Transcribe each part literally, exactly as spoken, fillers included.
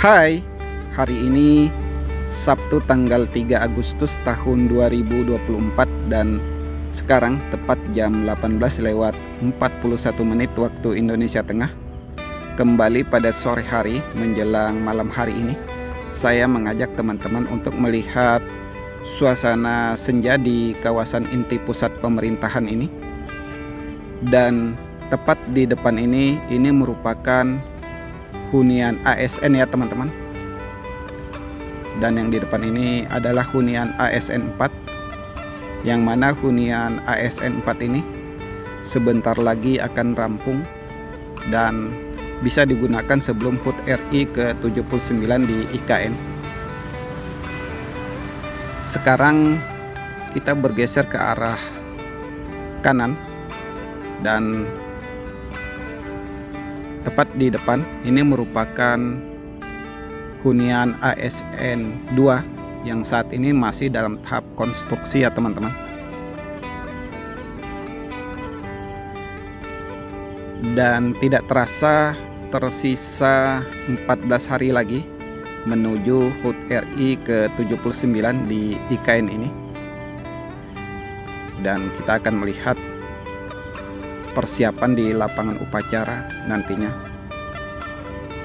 Hai, hari ini Sabtu tanggal tiga Agustus tahun dua ribu dua puluh empat dan sekarang tepat jam delapan belas lewat empat puluh satu menit waktu Indonesia Tengah. Kembali pada sore hari menjelang malam hari ini, saya mengajak teman-teman untuk melihat suasana senja di kawasan inti pusat pemerintahan ini. Dan tepat di depan ini, ini merupakan hunian A S N ya teman-teman. Dan yang di depan ini adalah hunian A S N empat, yang mana hunian A S N empat ini sebentar lagi akan rampung dan bisa digunakan sebelum H U T R I ke tujuh puluh sembilan di I K N. Sekarang kita bergeser ke arah kanan, dan tepat di depan ini merupakan hunian A S N dua yang saat ini masih dalam tahap konstruksi ya teman-teman. Dan tidak terasa tersisa empat belas hari lagi menuju H U T R I ke tujuh puluh sembilan di I K N ini, dan kita akan melihat persiapan di lapangan upacara nantinya.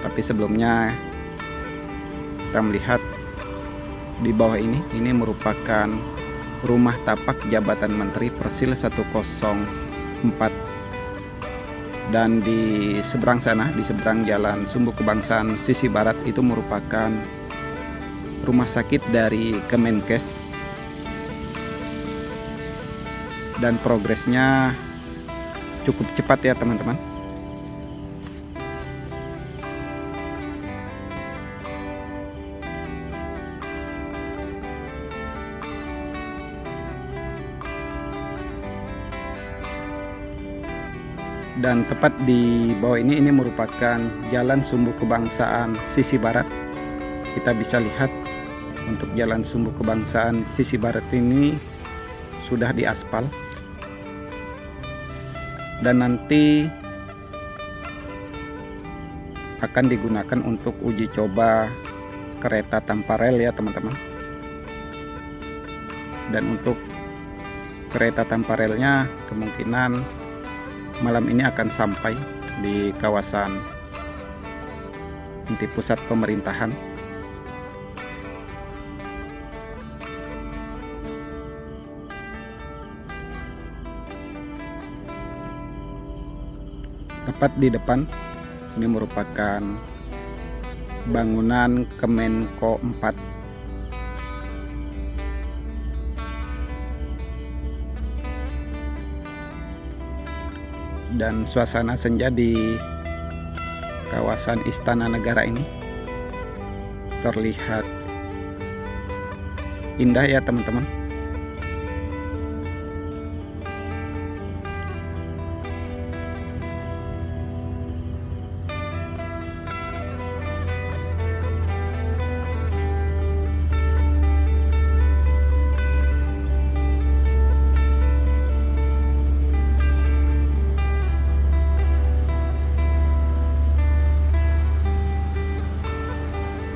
Tapi sebelumnya kita melihat di bawah ini, ini merupakan rumah tapak jabatan menteri Persil satu nol empat, dan di seberang sana, di seberang jalan Sumbu Kebangsaan sisi barat, itu merupakan rumah sakit dari Kemenkes. Dan progresnya cukup cepat ya teman-teman. Dan tepat di bawah ini, ini merupakan jalan Sumbu Kebangsaan sisi barat. Kita bisa lihat untuk jalan Sumbu Kebangsaan sisi barat ini sudah diaspal. Dan nanti akan digunakan untuk uji coba kereta tanpa rel ya teman-teman. Dan untuk kereta tanpa relnya kemungkinan malam ini akan sampai di kawasan inti pusat pemerintahan. Tepat di depan ini merupakan bangunan Kemenko empat. Dan suasana senja di kawasan Istana Negara ini terlihat indah ya teman-teman.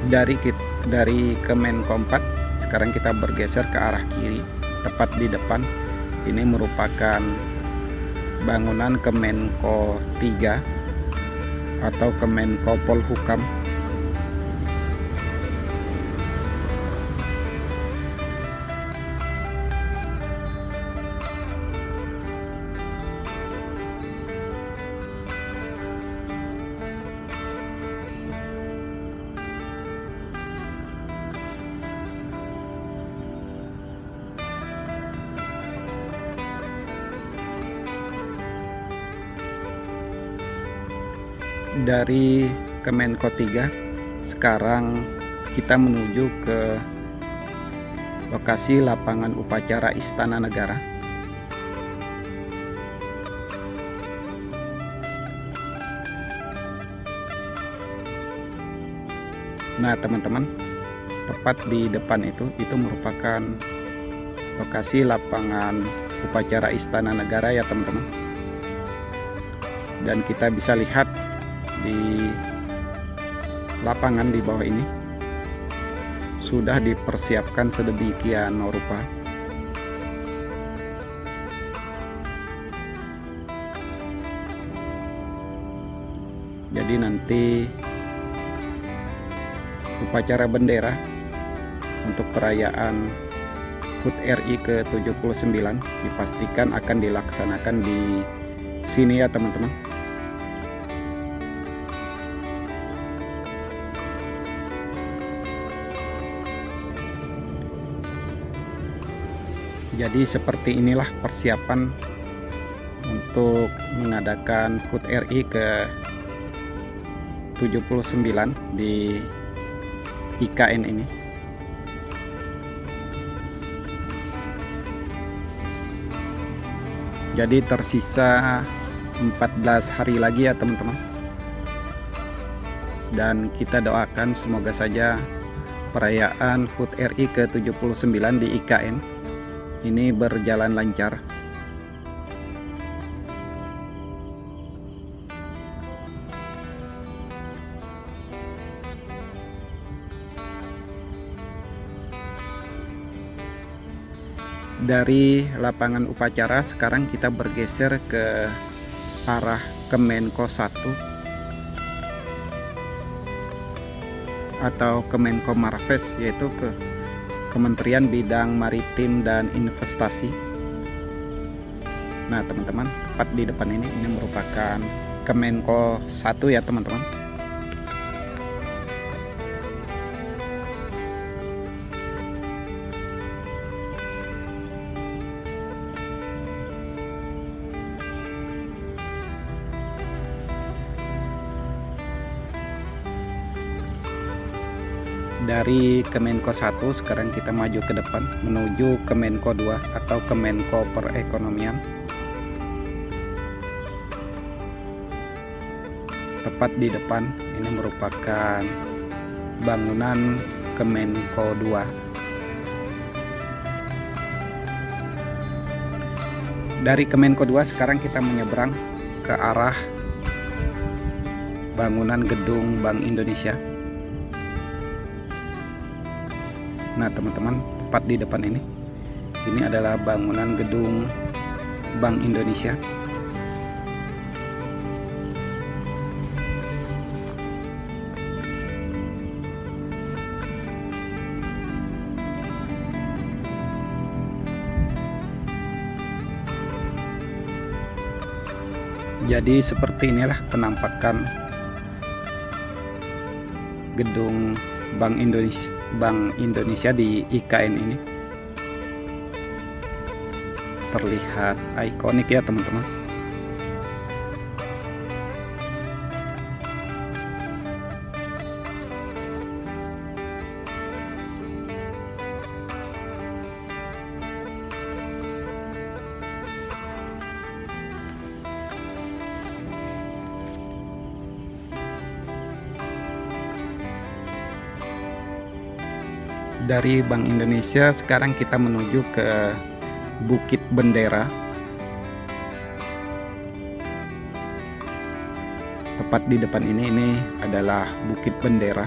Dari dari Kemenko empat sekarang kita bergeser ke arah kiri. Tepat di depan ini merupakan bangunan Kemenko tiga atau Kemenko Polhukam. Dari Kemenko tiga sekarang kita menuju ke lokasi lapangan upacara Istana Negara. Nah teman-teman, tepat di depan itu itu merupakan lokasi lapangan upacara Istana Negara ya teman-teman. Dan kita bisa lihat di lapangan di bawah ini sudah dipersiapkan sedemikian rupa. Jadi nanti upacara bendera untuk perayaan H U T R I ke tujuh puluh sembilan dipastikan akan dilaksanakan di sini ya teman-teman. Jadi seperti inilah persiapan untuk mengadakan H U T R I ke tujuh puluh sembilan di I K N ini. Jadi tersisa empat belas hari lagi ya teman-teman. Dan kita doakan semoga saja perayaan H U T R I ke tujuh puluh sembilan di I K N ini berjalan lancar. Dari lapangan upacara sekarang kita bergeser ke arah Kemenko satu atau Kemenko Marves, yaitu ke Kementerian Bidang Maritim dan Investasi. Nah teman-teman, tepat di depan ini ini merupakan Kemenko satu ya teman-teman. Dari Kemenko satu sekarang kita maju ke depan menuju Kemenko dua atau Kemenko Perekonomian. Tepat di depan ini merupakan bangunan Kemenko dua. Dari Kemenko dua sekarang kita menyeberang ke arah bangunan gedung Bank Indonesia. Nah teman-teman, tepat di depan ini ini adalah bangunan gedung Bank Indonesia. Jadi seperti inilah penampakan gedung Bank Indonesia Bank Indonesia di I K N ini. Terlihat ikonik ya teman-teman. Dari Bank Indonesia sekarang kita menuju ke Bukit Bendera. Tepat di depan ini ini adalah Bukit Bendera.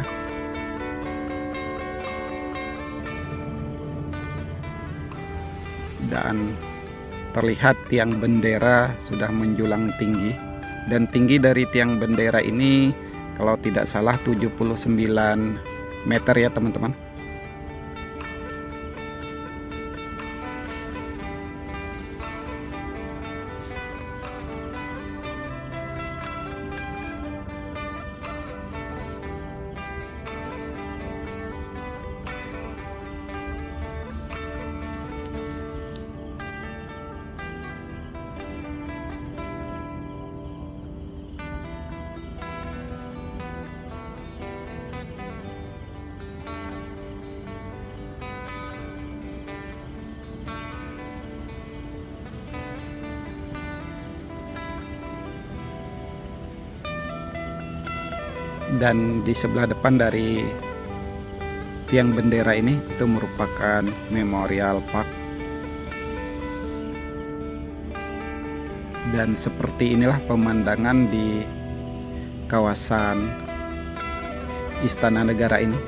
Dan terlihat tiang bendera sudah menjulang tinggi. Dan tinggi dari tiang bendera ini kalau tidak salah tujuh puluh sembilan meter ya teman-teman. Dan di sebelah depan dari tiang bendera ini itu merupakan Memorial Park. Dan seperti inilah pemandangan di kawasan Istana Negara ini.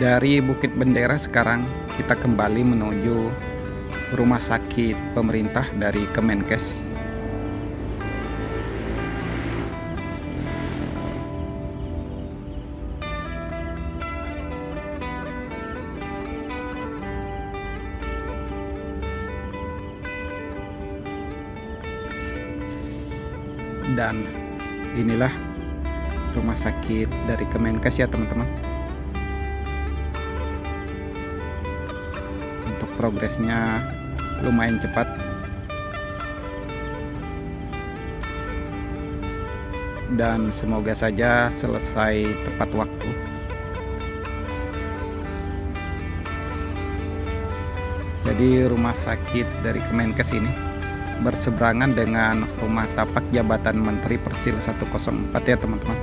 Dari Bukit Bendera sekarang kita kembali menuju rumah sakit pemerintah dari Kemenkes. Dan inilah rumah sakit dari Kemenkes ya teman-teman. Progresnya lumayan cepat, dan semoga saja selesai tepat waktu. Jadi rumah sakit dari Kemenkes ini berseberangan dengan rumah tapak jabatan Menteri Persil satu nol empat ya teman-teman.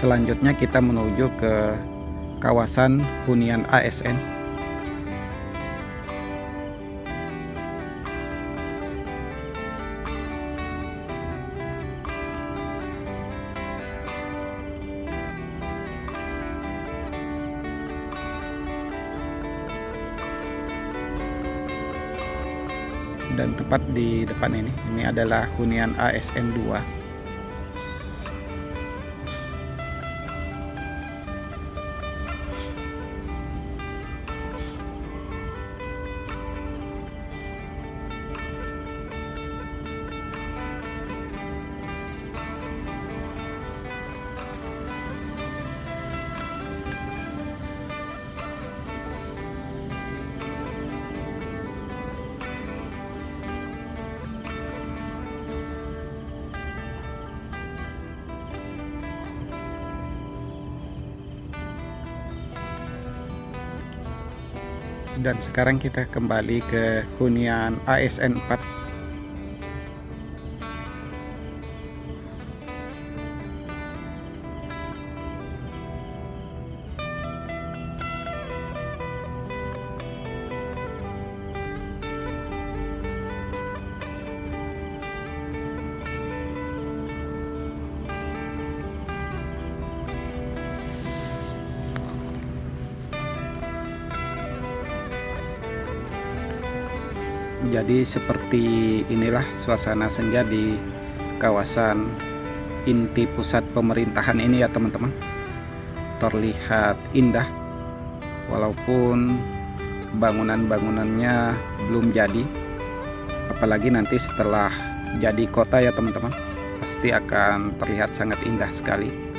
Selanjutnya kita menuju ke kawasan hunian A S N. Dan tepat di depan ini, ini adalah hunian A S N dua. Dan sekarang kita kembali ke hunian A S N empat. Jadi seperti inilah suasana senja di kawasan inti pusat pemerintahan ini ya teman-teman. Terlihat indah walaupun bangunan-bangunannya belum jadi. Apalagi nanti setelah jadi kota ya teman-teman, pasti akan terlihat sangat indah sekali.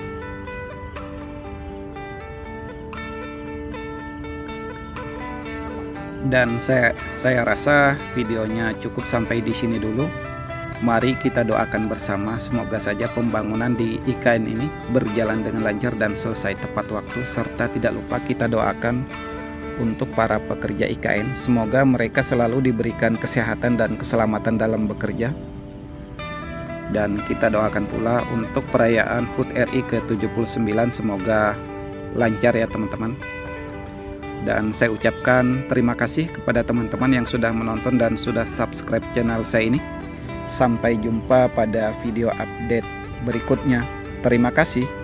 Dan saya, saya rasa videonya cukup sampai di sini dulu. Mari kita doakan bersama semoga saja pembangunan di I K N ini berjalan dengan lancar dan selesai tepat waktu, serta tidak lupa kita doakan untuk para pekerja I K N. Semoga mereka selalu diberikan kesehatan dan keselamatan dalam bekerja. Dan kita doakan pula untuk perayaan H U T R I ke tujuh puluh sembilan semoga lancar ya teman-teman. Dan saya ucapkan terima kasih kepada teman-teman yang sudah menonton dan sudah subscribe channel saya ini. Sampai jumpa pada video update berikutnya. Terima kasih.